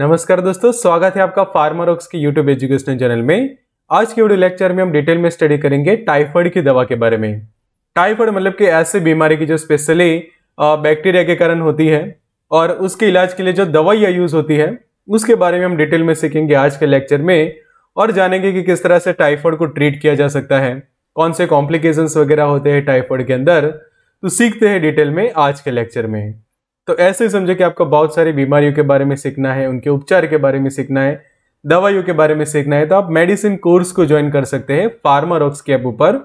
नमस्कार दोस्तों, स्वागत है आपका फार्मारॉक्स के यूट्यूब एजुकेशनल चैनल में। आज के वीडियो लेक्चर में हम डिटेल में स्टडी करेंगे टाइफाइड की दवा के बारे में। टाइफाइड मतलब कि ऐसी बीमारी की जो स्पेशली बैक्टीरिया के कारण होती है और उसके इलाज के लिए जो दवाइयाँ यूज होती है उसके बारे में हम डिटेल में सीखेंगे आज के लेक्चर में, और जानेंगे कि किस तरह से टाइफाइड को ट्रीट किया जा सकता है, कौन से कॉम्प्लिकेशंस वगैरह होते हैं टाइफाइड के अंदर, तो सीखते हैं डिटेल में आज के लेक्चर में। तो ऐसे ही समझे कि आपको बहुत सारी बीमारियों के बारे में सीखना है, उनके उपचार के बारे में सीखना है, दवाइयों के बारे में सीखना है, तो आप मेडिसिन कोर्स को ज्वाइन कर सकते हैं फार्मारॉक्स के ऐप ऊपर।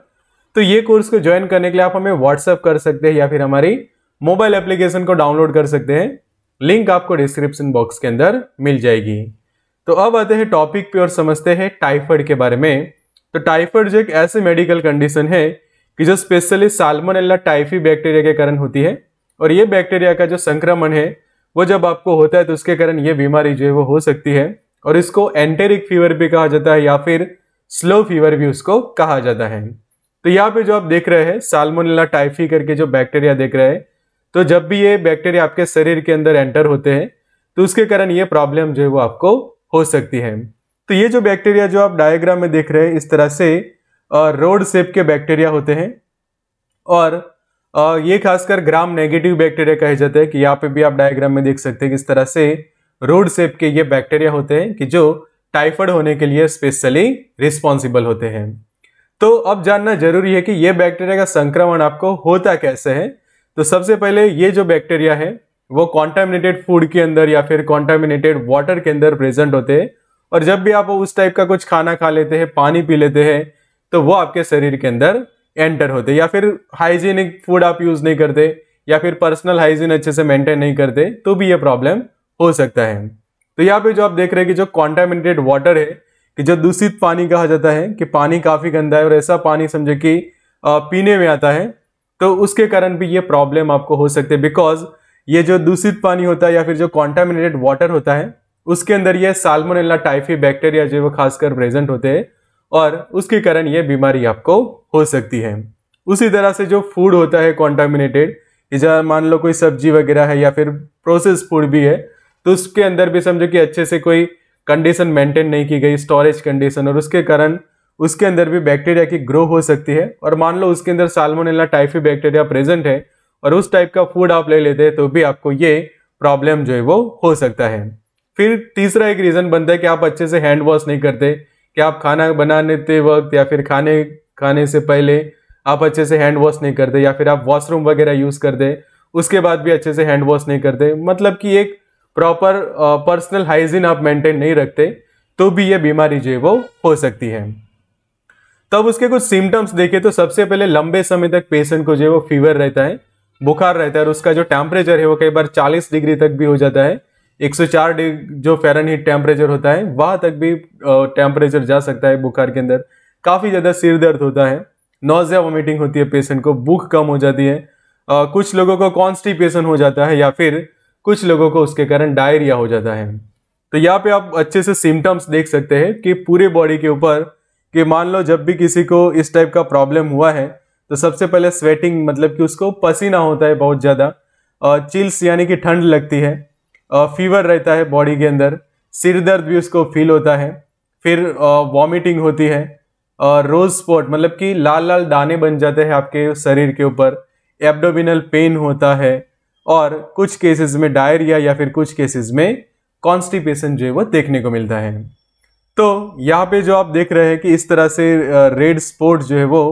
तो ये कोर्स को ज्वाइन करने के लिए आप हमें व्हाट्सअप कर सकते हैं या फिर हमारी मोबाइल एप्लीकेशन को डाउनलोड कर सकते हैं, लिंक आपको डिस्क्रिप्शन बॉक्स के अंदर मिल जाएगी। तो अब आते हैं टॉपिक पे और समझते हैं टाइफाइड के बारे में। तो टाइफाइड जो एक ऐसी मेडिकल कंडीशन है कि जो स्पेशली साल्मोनेला टाइफी बैक्टीरिया के कारण होती है, और ये बैक्टीरिया का जो संक्रमण है वो जब आपको होता है तो उसके कारण ये बीमारी जो है वो हो सकती है, और इसको एंटेरिक फीवर भी कहा जाता है या फिर स्लो फीवर भी उसको कहा जाता है। तो यहाँ पे जो आप देख रहे हैं साल्मोनेला टाइफी करके जो बैक्टीरिया देख रहे हैं, तो जब भी ये बैक्टीरिया आपके शरीर के अंदर एंटर होते हैं तो उसके कारण ये प्रॉब्लम जो है वो आपको हो सकती है। तो ये जो बैक्टीरिया जो आप डायग्राम में देख रहे हैं इस तरह से रोड शेप के बैक्टीरिया होते हैं, और ये खासकर ग्राम नेगेटिव बैक्टीरिया कहे जाते हैं, कि यहाँ पे भी आप डायग्राम में देख सकते हैं कि इस तरह से रोड शेप के ये बैक्टीरिया होते हैं कि जो टाइफाइड होने के लिए स्पेशली रिस्पॉन्सिबल होते हैं। तो अब जानना जरूरी है कि ये बैक्टीरिया का संक्रमण आपको होता कैसे है। तो सबसे पहले ये जो बैक्टीरिया है वो कॉन्टामिनेटेड फूड के अंदर या फिर कॉन्टामिनेटेड वाटर के अंदर प्रेजेंट होते हैं, और जब भी आप उस टाइप का कुछ खाना खा लेते हैं, पानी पी लेते हैं, तो वो आपके शरीर के अंदर एंटर होते हैं, या फिर हाइजीनिक फूड आप यूज़ नहीं करते या फिर पर्सनल हाइजीन अच्छे से मेंटेन नहीं करते तो भी ये प्रॉब्लम हो सकता है। तो यहाँ पे जो आप देख रहे हैं कि जो कॉन्टामिनेटेड वाटर है, कि जो दूषित पानी कहा जाता है, कि पानी काफ़ी गंदा है और ऐसा पानी समझे कि पीने में आता है, तो उसके कारण भी ये प्रॉब्लम आपको हो सकती है। बिकॉज ये जो दूषित पानी होता है या फिर जो कॉन्टामिनेटेड वाटर होता है उसके अंदर ये साल्मोनेला टाइफी बैक्टीरिया जो है वो खासकर प्रेजेंट होते हैं, और उसके कारण ये बीमारी आपको हो सकती है। उसी तरह से जो फूड होता है कॉन्टामिनेटेड, जहाँ मान लो कोई सब्जी वगैरह है या फिर प्रोसेस फूड भी है, तो उसके अंदर भी समझो कि अच्छे से कोई कंडीशन मेंटेन नहीं की गई, स्टोरेज कंडीशन, और उसके कारण उसके अंदर भी बैक्टीरिया की ग्रो हो सकती है। और मान लो उसके अंदर साल्मोनेला टाइफी बैक्टीरिया प्रेजेंट है और उस टाइप का फूड आप ले लेते हैं तो भी आपको ये प्रॉब्लम जो है वो हो सकता है। फिर तीसरा एक रीज़न बनता है कि आप अच्छे से हैंड वॉश नहीं करते, कि आप खाना बनाने वक्त या फिर खाने से पहले आप अच्छे से हैंड वॉश नहीं करते, या फिर आप वॉशरूम वगैरह यूज़ करते उसके बाद भी अच्छे से हैंड वॉश नहीं करते, मतलब कि एक प्रॉपर पर्सनल हाइजीन आप मेंटेन नहीं रखते, तो भी ये बीमारी जो है वो हो सकती है। तब उसके कुछ सिम्टम्स देखें तो सबसे पहले लंबे समय तक पेशेंट को जो है वो फीवर रहता है, बुखार रहता है, और उसका जो टेम्परेचर है वो कई बार 40 डिग्री तक भी हो जाता है, 104 डिग्री जो फ़ारेनहाइट टेम्परेचर होता है वहाँ तक भी टेम्परेचर जा सकता है। बुखार के अंदर काफ़ी ज़्यादा सिर दर्द होता है, नोज़िया वॉमिटिंग होती है, पेशेंट को भूख कम हो जाती है, कुछ लोगों को कॉन्स्टिपेशन हो जाता है या फिर कुछ लोगों को उसके कारण डायरिया हो जाता है। तो यहाँ पे आप अच्छे से सिम्टम्स देख सकते हैं कि पूरे बॉडी के ऊपर, कि मान लो जब भी किसी को इस टाइप का प्रॉब्लम हुआ है तो सबसे पहले स्वेटिंग, मतलब कि उसको पसीना होता है बहुत ज़्यादा, चिल्स यानी कि ठंड लगती है, फीवर रहता है बॉडी के अंदर, सिर दर्द भी उसको फील होता है, फिर वॉमिटिंग होती है, रोज स्पॉट मतलब कि लाल लाल दाने बन जाते हैं आपके शरीर के ऊपर, एब्डोमिनल पेन होता है, और कुछ केसेस में डायरिया या फिर कुछ केसेस में कॉन्स्टिपेशन जो है वो देखने को मिलता है। तो यहाँ पे जो आप देख रहे हैं कि इस तरह से रेड स्पॉट जो है वो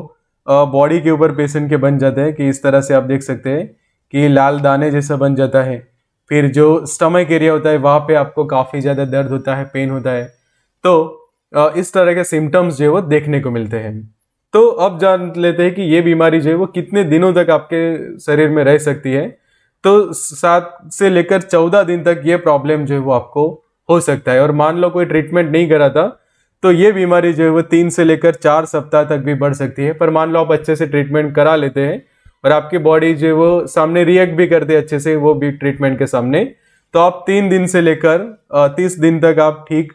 बॉडी के ऊपर पेशेंट के बन जाते हैं, कि इस तरह से आप देख सकते हैं कि लाल दाने जैसा बन जाता है। फिर जो स्टमक एरिया होता है वहाँ पे आपको काफ़ी ज़्यादा दर्द होता है, पेन होता है। तो इस तरह के सिम्टम्स जो है वो देखने को मिलते हैं। तो अब जान लेते हैं कि ये बीमारी जो है वो कितने दिनों तक आपके शरीर में रह सकती है। तो 7 से लेकर 14 दिन तक ये प्रॉब्लम जो है वो आपको हो सकता है, और मान लो कोई ट्रीटमेंट नहीं करा था तो ये बीमारी जो है वो 3 से लेकर 4 सप्ताह तक भी बढ़ सकती है। पर मान लो आप अच्छे से ट्रीटमेंट करा लेते हैं और आपकी बॉडी जो है वो सामने रिएक्ट भी करते अच्छे से, वो भी ट्रीटमेंट के सामने, तो आप 3 दिन से लेकर 30 दिन तक आप ठीक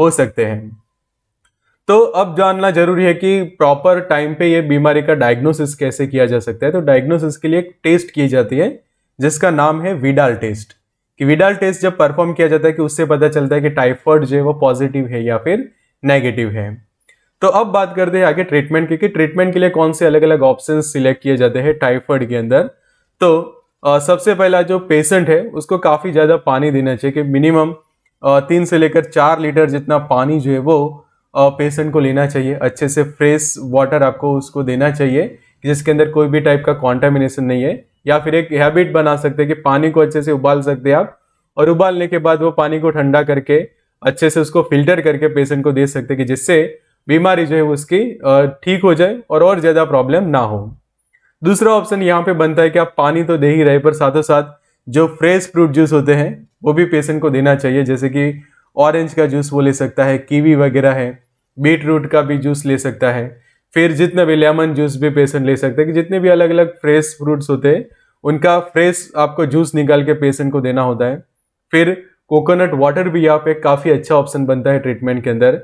हो सकते हैं। तो अब जानना जरूरी है कि प्रॉपर टाइम पे ये बीमारी का डायग्नोसिस कैसे किया जा सकता है। तो डायग्नोसिस के लिए एक टेस्ट की जाती है जिसका नाम है विडाल टेस्ट। कि विडाल टेस्ट जब परफॉर्म किया जाता है कि उससे पता चलता है कि टाइफॉइड जो है वो पॉजिटिव है या फिर नेगेटिव है। तो अब बात करते हैं आगे ट्रीटमेंट की कि ट्रीटमेंट के लिए कौन से अलग अलग ऑप्शन सिलेक्ट किए जाते हैं टाइफॉइड के अंदर। तो सबसे पहला जो पेशेंट है उसको काफ़ी ज़्यादा पानी देना चाहिए कि मिनिमम 3 से लेकर 4 लीटर जितना पानी जो है वो पेशेंट को लेना चाहिए। अच्छे से फ्रेश वाटर आपको उसको देना चाहिए जिसके अंदर कोई भी टाइप का कॉन्टामिनेशन नहीं है। या फिर एक हैबिट बना सकते हैं कि पानी को अच्छे से उबाल सकते हैं आप, और उबालने के बाद वो पानी को ठंडा करके अच्छे से उसको फिल्टर करके पेशेंट को दे सकते हैं कि जिससे बीमारी जो है उसकी ठीक हो जाए और ज़्यादा प्रॉब्लम ना हो। दूसरा ऑप्शन यहाँ पे बनता है कि आप पानी तो दे ही रहे पर साथों साथ जो फ्रेश फ्रूट जूस होते हैं वो भी पेशेंट को देना चाहिए। जैसे कि ऑरेंज का जूस वो ले सकता है, कीवी वगैरह है, बीट रूट का भी जूस ले सकता है, फिर जितना भी लेमन जूस भी पेशेंट ले सकते हैं कि जितने भी अलग अलग फ्रेश फ्रूट्स होते हैं उनका फ्रेश आपको जूस निकाल के पेशेंट को देना होता है। फिर कोकोनट वाटर भी यहाँ पे काफ़ी अच्छा ऑप्शन बनता है ट्रीटमेंट के अंदर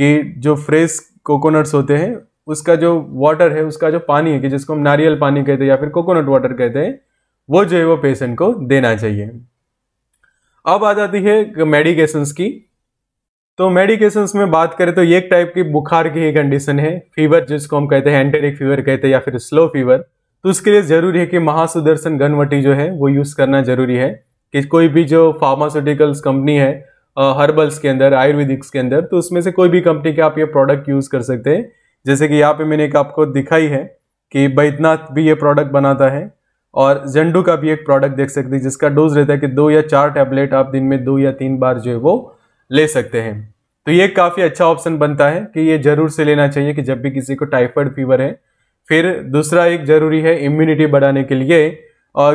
कि जो फ्रेश कोकोनट्स होते हैं उसका जो वाटर है, उसका जो पानी है कि जिसको हम नारियल पानी कहते हैं या फिर कोकोनट वाटर कहते हैं, वो जो है वो पेशेंट को देना चाहिए। अब आ जाती है मेडिकेशंस की। तो मेडिकेशंस में बात करें तो एक टाइप की बुखार की ही कंडीशन है, फीवर जिसको हम कहते हैं, एंटेरिक फीवर कहते हैं या फिर स्लो फीवर। तो उसके लिए ज़रूरी है कि महासुदर्शन गणवटी जो है वो यूज़ करना ज़रूरी है कि कोई भी जो फार्मास्यूटिकल्स कंपनी है हर्बल्स के अंदर, आयुर्वेदिक्स के अंदर, तो उसमें से कोई भी कंपनी के आप ये प्रोडक्ट यूज़ कर सकते हैं। जैसे कि यहाँ पे मैंने एक आपको दिखाई है कि बैद्यनाथ भी ये प्रोडक्ट बनाता है और झंडू का भी एक प्रोडक्ट देख सकते हैं जिसका डोज रहता है कि 2 या 4 टैबलेट आप दिन में 2 या 3 बार जो है वो ले सकते हैं। तो ये काफ़ी अच्छा ऑप्शन बनता है कि ये ज़रूर से लेना चाहिए कि जब भी किसी को टाइफाइड फीवर है। फिर दूसरा एक ज़रूरी है इम्यूनिटी बढ़ाने के लिए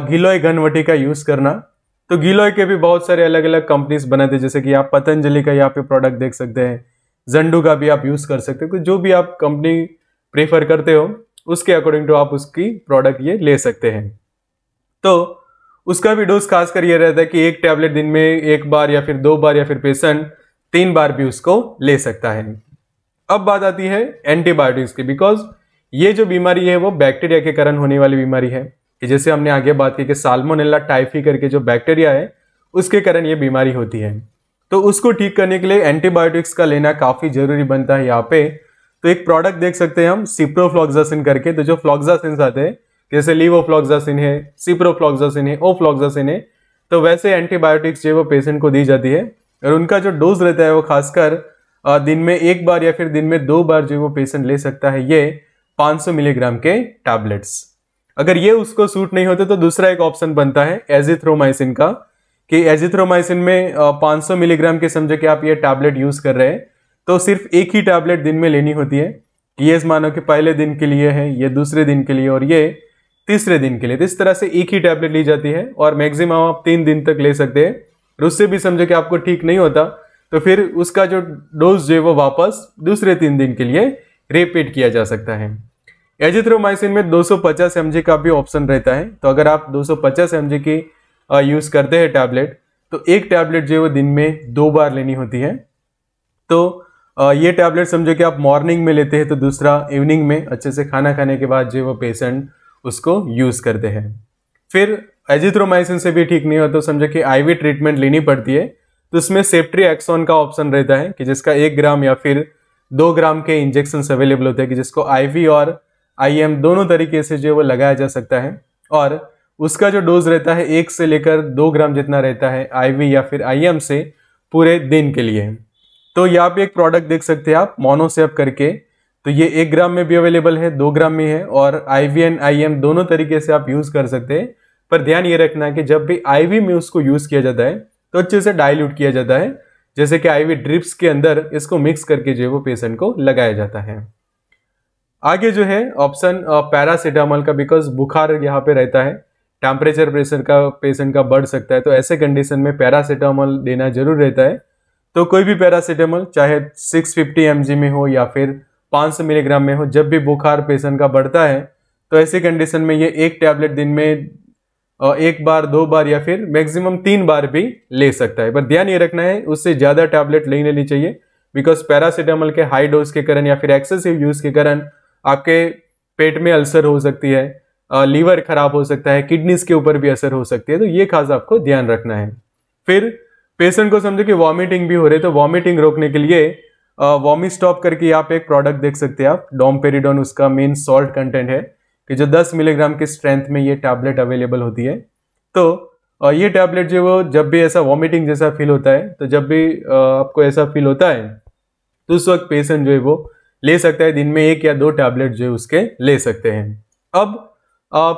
गिलोय घनवटी का यूज़ करना। तो गिलोय के भी बहुत सारे अलग अलग कंपनीज बनाते हैं, जैसे कि आप पतंजलि का यहाँ पे प्रोडक्ट देख सकते हैं, झंडू का भी आप यूज़ कर सकते हो। तो जो भी आप कंपनी प्रेफर करते हो उसके अकॉर्डिंग टू आप उसकी प्रोडक्ट ये ले सकते हैं। तो उसका भी डोज खासकर ये रहता है कि 1 टैबलेट दिन में 1 बार या फिर 2 बार या फिर पेशेंट 3 बार भी उसको ले सकता है। अब बात आती है एंटीबायोटिक्स की, बिकॉज ये जो बीमारी है वो बैक्टीरिया के कारण होने वाली बीमारी है कि जैसे हमने आगे बात की कि साल्मोनेला टाइफी करके जो बैक्टीरिया है उसके कारण ये बीमारी होती है। तो उसको ठीक करने के लिए एंटीबायोटिक्स का लेना काफ़ी ज़रूरी बनता है यहाँ पे। तो एक प्रोडक्ट देख सकते हैं हम सिप्रोफ्लोक्सासिन करके, तो जो फ्लॉक्सासिन आते हैं जैसे लिवोफ्लोक्सासिन है, सिप्रोफ्लोक्सासिन है, ओफ्लोक्सासिन है, तो वैसे एंटीबायोटिक्स जो वो पेशेंट को दी जाती है और उनका जो डोज रहता है वो खासकर दिन में 1 बार या फिर दिन में 2 बार जो वो पेशेंट ले सकता है, ये 500 मिलीग्राम के टैबलेट्स। अगर ये उसको सूट नहीं होते तो दूसरा एक ऑप्शन बनता है एजिथ्रोमाइसिन का कि एजिथ्रोमाइसिन में 500 मिलीग्राम के समझो कि आप ये टैबलेट यूज़ कर रहे हैं तो सिर्फ 1 ही टैबलेट दिन में लेनी होती है। ये मानो कि पहले दिन के लिए है, ये दूसरे दिन के लिए और ये तीसरे दिन के लिए। तो इस तरह से 1 ही टैबलेट ली जाती है और मैक्सिमम आप 3 दिन तक ले सकते हैं। और उससे भी समझो कि आपको ठीक नहीं होता तो फिर उसका जो डोज जो है वो वापस दूसरे 3 दिन के लिए रिपीट किया जा सकता है। एजिथ्रोमाइसिन में 250 mg का भी ऑप्शन रहता है। तो अगर आप 250 mg की यूज़ करते हैं टैबलेट तो 1 टैबलेट जो है वो दिन में 2 बार लेनी होती है। तो ये टैबलेट समझो कि आप मॉर्निंग में लेते हैं तो दूसरा इवनिंग में अच्छे से खाना खाने के बाद जो है वो पेशेंट उसको यूज़ करते हैं। फिर एजिथ्रोमाइसिन से भी ठीक नहीं होता तो समझो कि आईवी ट्रीटमेंट लेनी पड़ती है। तो उसमें सेफ्ट्रीएक्सोन का ऑप्शन रहता है कि जिसका 1 ग्राम या फिर 2 ग्राम के इंजेक्शन अवेलेबल होते हैं कि जिसको आईवी और आईएम दोनों तरीके से जो है वो लगाया जा सकता है और उसका जो डोज रहता है 1 से लेकर 2 ग्राम जितना रहता है आईवी या फिर आईएम से पूरे दिन के लिए। तो यहाँ पे एक प्रोडक्ट देख सकते हैं आप मोनोसेप करके, तो ये 1 ग्राम में भी अवेलेबल है, 2 ग्राम में है और आईवी एंड आईएम दोनों तरीके से आप यूज़ कर सकते हैं। पर ध्यान ये रखना है कि जब भी आईवी में उसको यूज़ किया जाता है तो अच्छे से डाइल्यूट किया जाता है, जैसे कि आईवी ड्रिप्स के अंदर इसको मिक्स करके जो है वो पेशेंट को लगाया जाता है। आगे जो है ऑप्शन पैरासीटामॉल का, बिकॉज बुखार यहाँ पे रहता है, टेम्परेचर प्रेशर का पेशेंट का बढ़ सकता है तो ऐसे कंडीशन में पैरासीटामॉल देना जरूर रहता है। तो कोई भी पैरासीटामॉल चाहे 650 mg में हो या फिर 500 मिलीग्राम में हो, जब भी बुखार पेशेंट का बढ़ता है तो ऐसी कंडीशन में ये 1 टैबलेट दिन में 1 बार 2 बार या फिर मैक्सिमम 3 बार भी ले सकता है। पर ध्यान ये रखना है उससे ज़्यादा टैबलेट नहीं लेनी चाहिए बिकॉज पैरासीटामॉल के हाई डोज के कारण या फिर एक्सेसिव यूज़ के कारण आपके पेट में अल्सर हो सकती है, लीवर खराब हो सकता है, किडनीज़ के ऊपर भी असर हो सकती है। तो ये खास आपको ध्यान रखना है। फिर पेशेंट को समझो कि वॉमिटिंग भी हो रही है, तो वॉमिटिंग रोकने के लिए वॉमिट स्टॉप करके आप एक प्रोडक्ट देख सकते हैं आप, डोमपेरिडोन उसका मेन सॉल्ट कंटेंट है कि जो 10 मिलीग्राम की स्ट्रेंथ में ये टैबलेट अवेलेबल होती है। तो ये टैबलेट जो वो जब भी ऐसा वॉमिटिंग जैसा फील होता है, तो जब भी आपको ऐसा फील होता है तो उस वक्त पेशेंट जो है वो ले सकता है, दिन में 1 या 2 टैबलेट जो है उसके ले सकते हैं। अब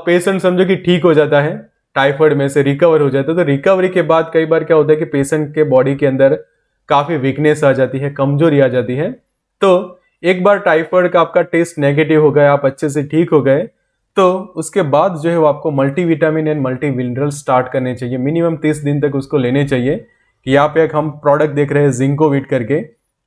पेशेंट समझो कि ठीक हो जाता है, टाइफाइड में से रिकवर हो जाता है, तो रिकवरी के बाद कई बार क्या होता है कि पेशेंट के बॉडी के अंदर काफ़ी वीकनेस आ जाती है, कमजोरी आ जाती है। तो एक बार टाइफाइड का आपका टेस्ट नेगेटिव हो गया, आप अच्छे से ठीक हो गए, तो उसके बाद जो है वो आपको multivitamin and multi mineral start करने चाहिए। मिनिमम 30 दिन तक उसको लेने चाहिए। कि यहाँ पे एक हम प्रोडक्ट देख रहे हैं जिंकोवीट करके,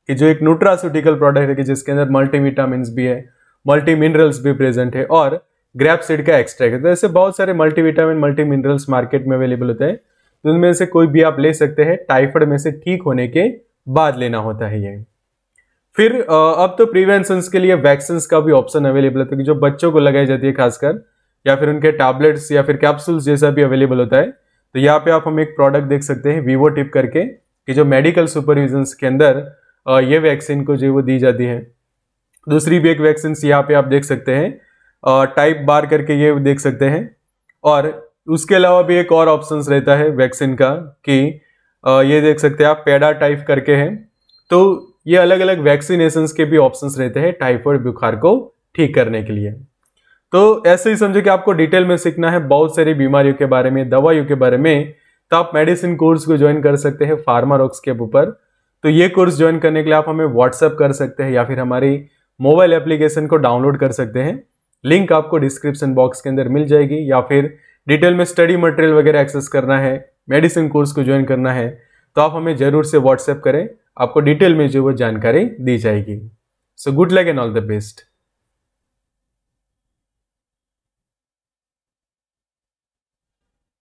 कि जो एक न्यूट्रास्यूटिकल प्रोडक्ट है जिसके अंदर मल्टीविटामिन भी है, मल्टी मिनरल्स भी प्रेजेंट है और ग्रेप सीड का एक्सट्रैक्ट है। तो ऐसे बहुत सारे मल्टीविटामिन मल्टी मिनरल्स मार्केट में अवेलेबल होते हैं, तो उनमें से कोई भी आप ले सकते हैं, टाइफाइड में से ठीक होने के बाद लेना होता है ये। फिर अब तो प्रिवेंशंस के लिए वैक्सीन का भी ऑप्शन अवेलेबल होता है, जो बच्चों को लगाई जाती है खासकर, या फिर उनके टैबलेट्स या फिर कैप्सूल्स जैसा भी अवेलेबल होता है। तो यहाँ पे आप हम एक प्रोडक्ट देख सकते हैं वीवो टिप करके, कि जो मेडिकल सुपरविजन के अंदर ये वैक्सीन को जो वो दी जाती है। दूसरी भी एक वैक्सीन यहाँ पे आप देख सकते हैं, टाइप बार करके ये देख सकते हैं। और उसके अलावा भी एक और ऑप्शन रहता है वैक्सीन का, कि ये देख सकते हैं आप, पेडा टाइप करके हैं। तो ये अलग अलग वैक्सीनेशंस के भी ऑप्शंस रहते हैं टाइफाइड बुखार को ठीक करने के लिए। तो ऐसे ही समझो कि आपको डिटेल में सीखना है बहुत सारी बीमारियों के बारे में, दवाइयों के बारे में, तो आप मेडिसिन कोर्स को ज्वाइन कर सकते हैं फार्मारॉक्स के ऊपर। तो ये कोर्स ज्वाइन करने के लिए आप हमें व्हाट्सअप कर सकते हैं या फिर हमारी मोबाइल एप्लीकेशन को डाउनलोड कर सकते हैं। लिंक आपको डिस्क्रिप्शन बॉक्स के अंदर मिल जाएगी। या फिर डिटेल में स्टडी मटेरियल वगैरह एक्सेस करना है, मेडिसिन कोर्स को ज्वाइन करना है, तो आप हमें ज़रूर से व्हाट्सएप करें, आपको डिटेल में जो वो जानकारी दी जाएगी। So good luck and all the best.